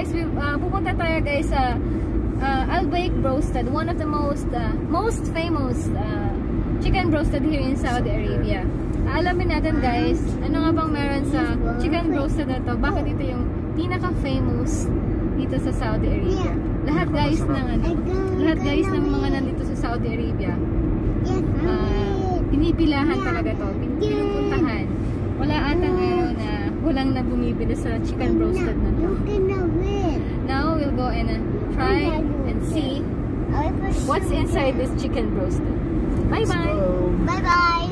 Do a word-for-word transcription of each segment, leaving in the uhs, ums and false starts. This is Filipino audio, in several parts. guys, we uh, pupunta tayo guys sa uh, Al Baik Roasted, one of the most uh, most famous uh, chicken roasted here in Saudi Arabia. Alamin natin guys, ano nga bang meron sa chicken roasted na to? Bakit ito yung pinaka-famous dito sa Saudi Arabia? Lahat guys ng lahat guys ng mga nandito sa Saudi Arabia, uh, pinipilahan talaga to, pinupuntahan. Wala ata ngayon na walang na bumibili sa chicken roasted na to. Now we'll go and uh, try and see what's inside this chicken roasted. Bye bye. Bye bye.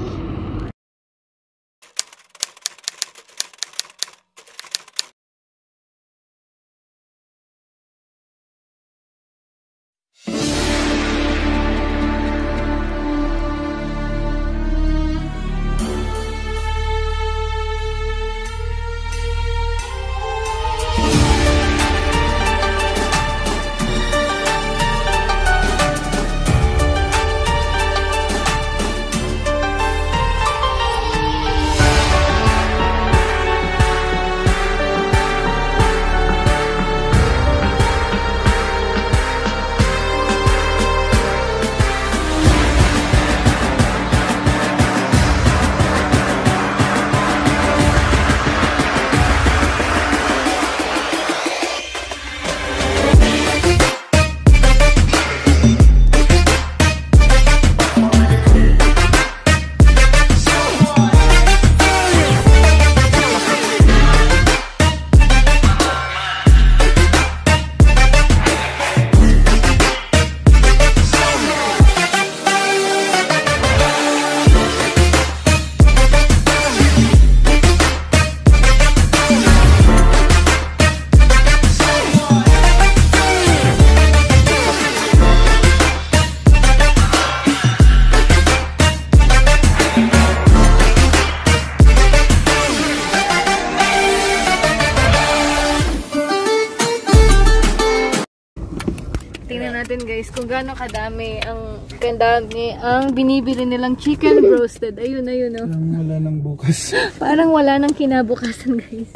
Tingnan natin guys kung gaano kadami ang kadami ang binibili nilang chicken roasted. Ayun, ayun oh. Parang wala nang bukas. Parang wala nang kinabukasan guys.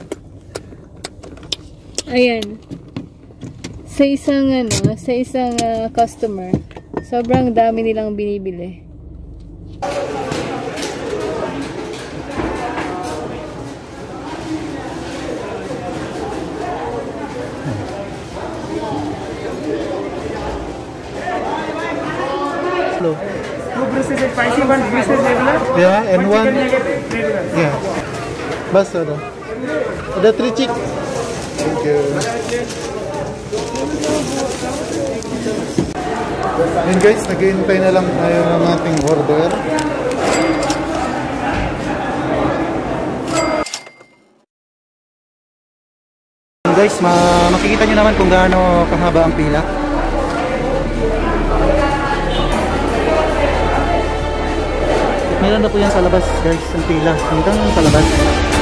Ayan. Sa isang ano, sa isang uh, customer, sobrang dami nilang binibili. Two braces and spicy, one braces regular. Yeah, and one. Yeah. Bas ada. Ada three chick. Thank you. And guys, naghihintay na lang tayo ng ating order. And guys, ma makikita nyo naman kung gaano kahaba ang pila. Meron na po yan sa labas guys, ang pila. Hanggang sa labas.